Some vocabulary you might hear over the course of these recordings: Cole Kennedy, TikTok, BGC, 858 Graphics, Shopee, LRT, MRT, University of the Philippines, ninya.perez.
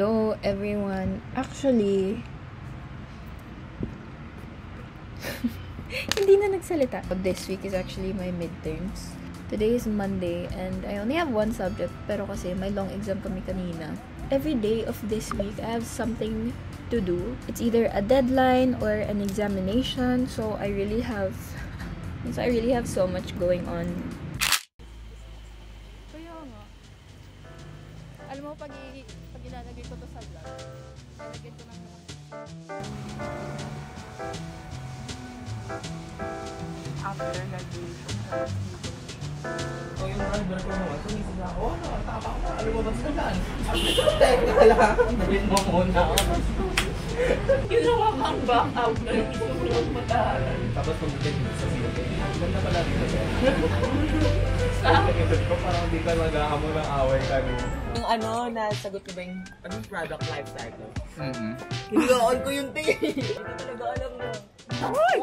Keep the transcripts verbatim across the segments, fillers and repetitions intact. Hello everyone. Actually, hindi na nagsalita. This week is actually my midterms. Today is Monday and I only have one subject pero kasi may long exam kami kanina. Every day of this week, I have something to do. It's either a deadline or an examination. So I really have so I really have so much going on. Alam mo, pag ilalagay ko to sa vlog, ilalagay ko ng after graduation. O yung driver ko naman, sumisig na ako, nakatapa ko, alam mo ba sa daan? Teka lang, nabin mo muna ako. Ginawa ka ang back out na yung tulog mataalan. Tapos pag-ulit sa silipin, ganda pala dito siya. Parang di ka naghahamon ng away kami. Yung ano, nasagot ko ba yung product life cycle? Mm-hmm. Hinaon ko yung tea! Hindi ko talaga alam mo. Ay!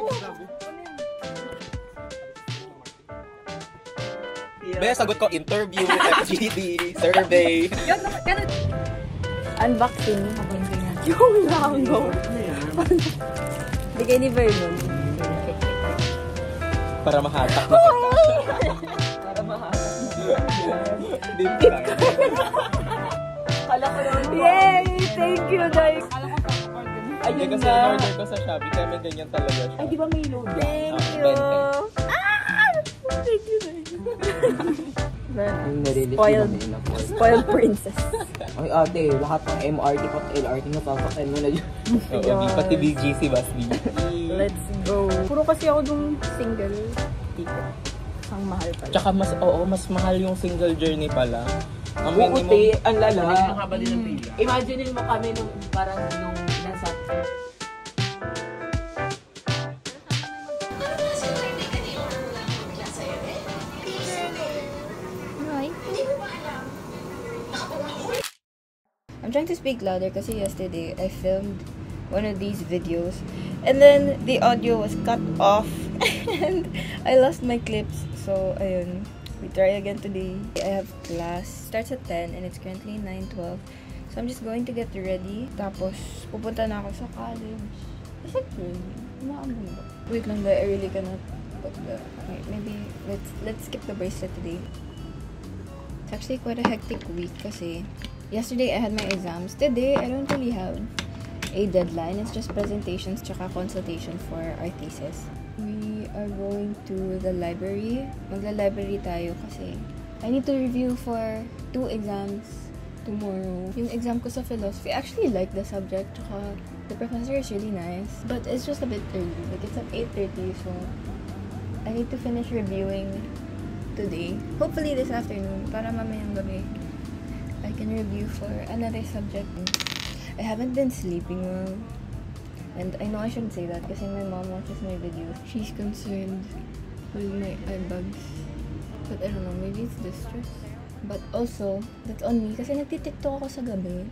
Baya sagot ko, interview with F G D, survey. Yun, ganun. Unboxing. Yung lango. Bigay ni Vernon. Para mahatak na kita. Yay! Thank you guys! Ayun na! Kasi in-order ko sa Shopee kaya may ganyan talaga siya. Ay di ba may load? Thank you! Thank you guys! Spoiled Spoiled princess. Ay ate, lahat ng M R T at L R T napapakain mo na dyan. Oo, pati B G C bus B G C. Let's go! Puro kasi ako dun single ticket. Ang mahal pala. Tsaka mas, oo, mas mahal yung single journey pala. Ang minimum, uuti, ang lala. Mm. Imaginin mo kami nung parang nung nasa... I'm trying to speak louder kasi yesterday I filmed one of these videos and then the audio was cut off and I lost my clips, so ayun, we try again today. I have class, starts at ten and it's currently nine twelve, so I'm just going to get ready, tapos pupunta na ako sa college. Is it really? Maamon ba? Wait lang ba, I really cannot put the... Okay, maybe let's, let's skip the bracelet today. It's actually quite a hectic week kasi yesterday I had my exams, today I don't really have a deadline, it's just presentations tsaka consultation for our thesis. We are going to the library. Magla-library tayo kasi I need to review for two exams tomorrow. Yung exam ko sa philosophy, I actually like the subject tsaka the professor is really nice. But it's just a bit early. Like it's at eight thirty, so I need to finish reviewing today. Hopefully this afternoon para mamayang gabi I can review for another subject. I haven't been sleeping well. And I know I shouldn't say that because my mom watches my videos. She's concerned with my eye bags. But I don't know, maybe it's the stress. But also, that's on me kasi nagtitiktok ako sa gabi.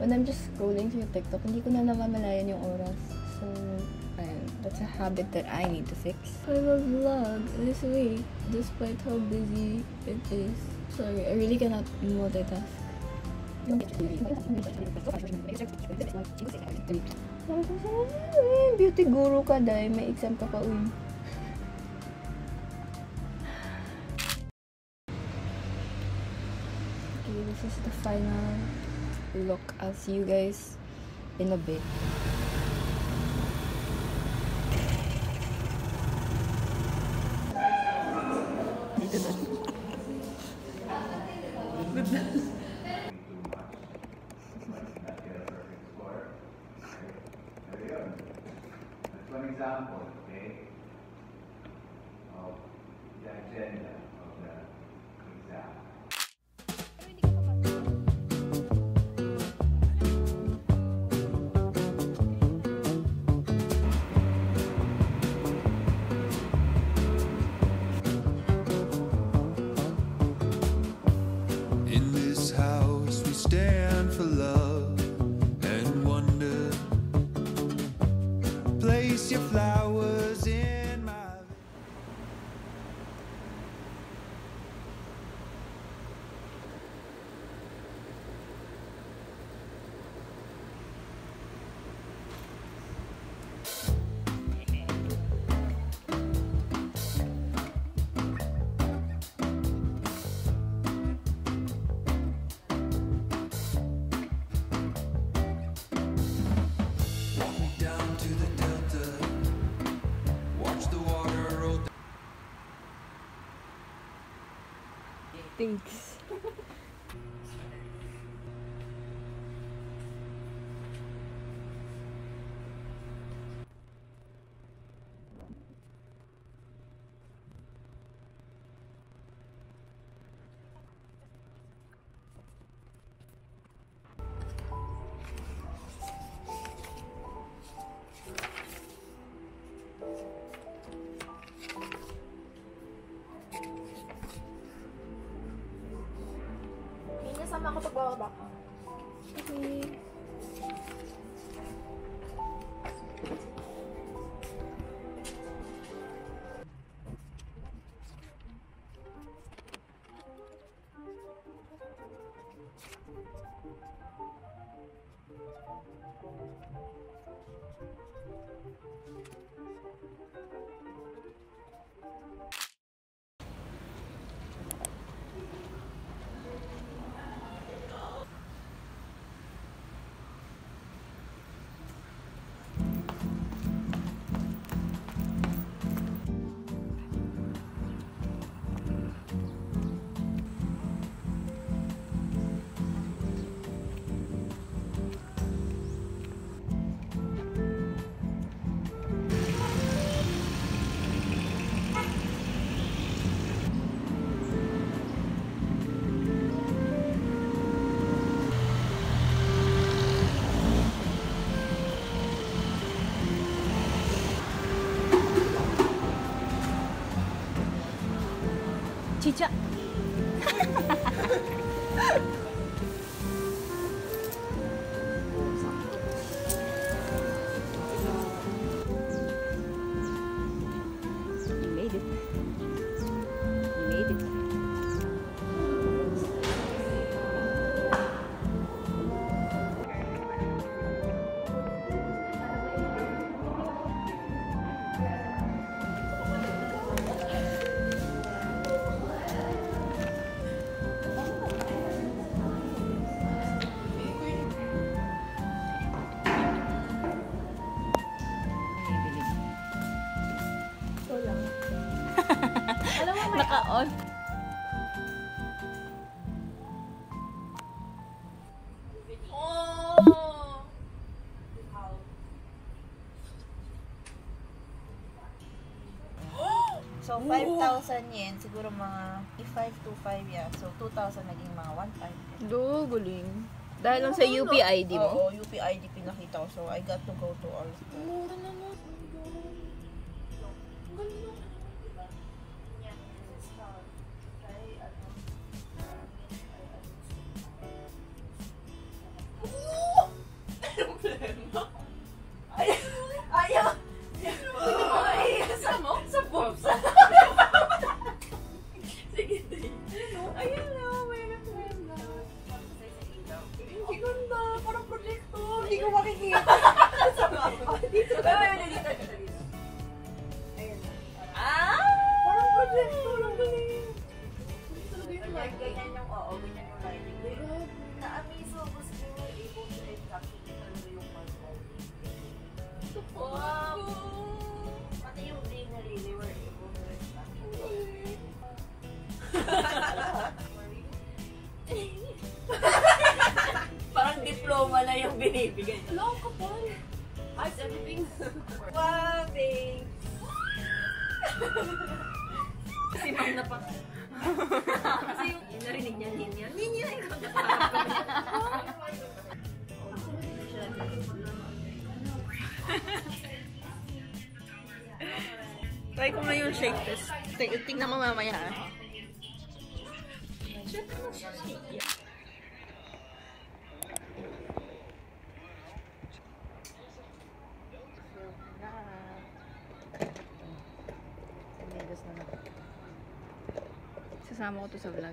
When I'm just scrolling through TikTok, hindi ko na namamalayan yung oras. So, ayun, that's a habit that I need to fix. I will vlog this week despite how busy it is. Sorry, I really cannot multitask. I'm beauty guru ka dai, may exam ka pa uwi. Okay, this is the final look. I'll see you guys in a bit. One example, okay, of the agenda of the exam. In this house we stand for love. Your flowers in my... stinks. Sama ako pagbaba ko. Okay. Chicha. You made it. You made it. Naka-on. Oh! So, five thousand yen. Siguro mga five to five, yeah. So, two thousand naging mga one thousand. Do, guling. Dahil lang sa U P I D mo? Oo, U P I D pinakita ko. So, I got to go to all school. Mura na na. Binibigay. Hello, kapal! How's everything? Wow, thanks! Si Mom na pa. Kasi yung narinig niya, Ninya. Ninya! Try ko na yung shake test. Tingnan mo mamaya ha. Check mo siya. Sasama ko to sa vlog.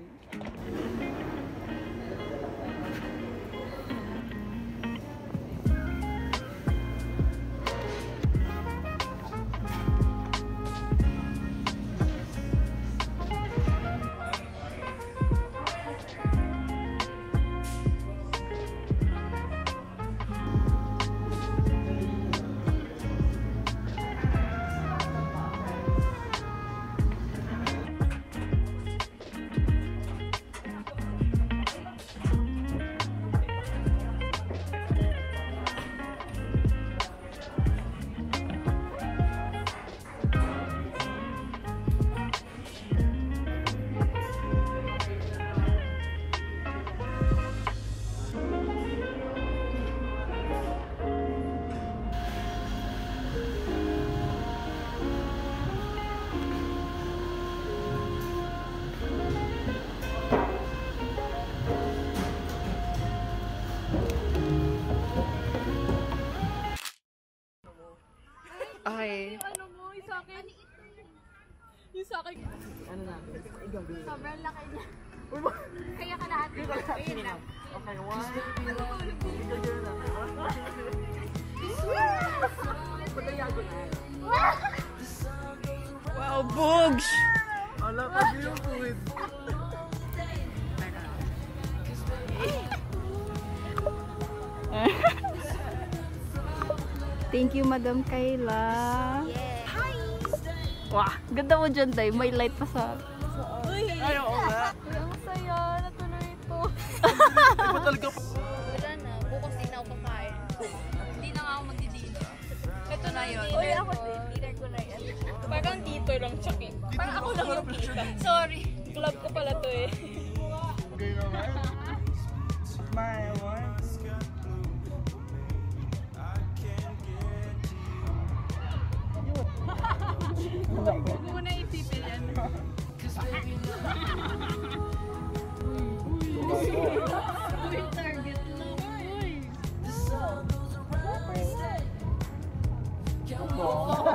Okay. Ano mo, yung sa akin? Yung sa akin. Ano namin? Sobrang laki niya. Kaya ka lahat. Ayun na. Okay, one. Wow, bugs! Ala ka yung fluid. Thank you, Madam Kayla. Yes. Hi! Wah, ganda mo dyan, Day. May light pa sa... Uy! Ayaw ko na. Ang saya. Natuloy ito. Iba talaga pa. Wala na. Bukas din ako kakain. Hindi na nga ako mag-dinner. Ito na yun. Uy, ako din. Dinner ko na yan. Parang dito lang tsaka. Parang ako lang yung kita. Sorry. Club ko pala to eh. Okay naman. My one. Huwag mo na isipin yan. Uy, target lang. Uy! Uy!